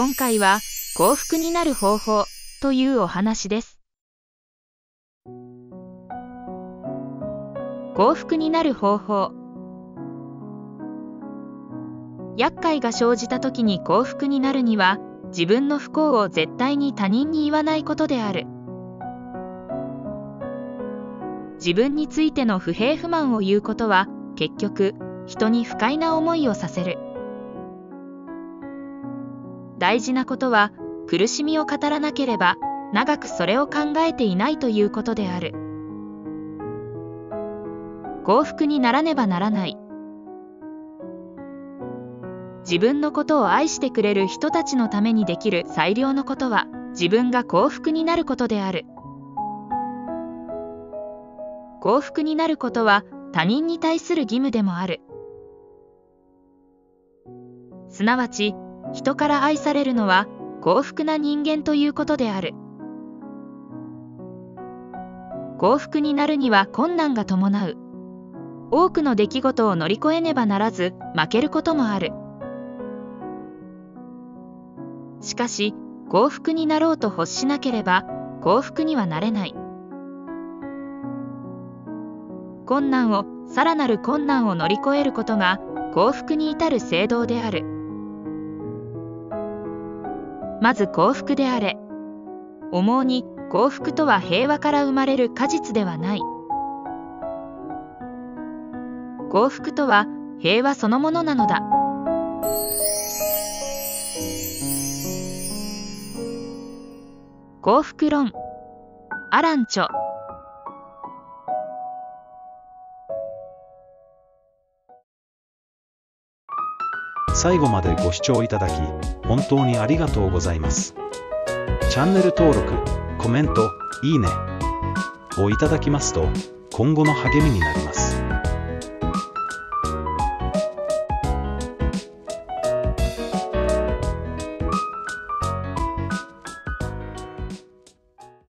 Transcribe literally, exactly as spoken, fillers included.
今回は幸福になる方法というお話です。幸福になる方法。厄介が生じた時に幸福になるには、自分の不幸を絶対に他人に言わないことである。自分についての不平不満を言うことは、結局人に不快な思いをさせる。大事なことは、苦しみを語らなければ長くそれを考えていないということである。幸福にならねばならない。自分のことを愛してくれる人たちのためにできる最良のことは、自分が幸福になることである。幸福になることは他人に対する義務でもある。すなわち、人から愛されるのは幸福な人間ということである。幸福になるには困難が伴う。多くの出来事を乗り越えねばならず、負けることもある。しかし、幸福になろうと欲しなければ幸福にはなれない。困難をさらなる困難を乗り越えることが幸福に至る聖道である。まず幸福であれ。思うに幸福とは平和から生まれる果実ではない。幸福とは平和そのものなのだ。幸福論、アラン著。最後までご視聴いただき本当にありがとうございます。チャンネル登録、コメント、いいねをいただきますと今後の励みになります。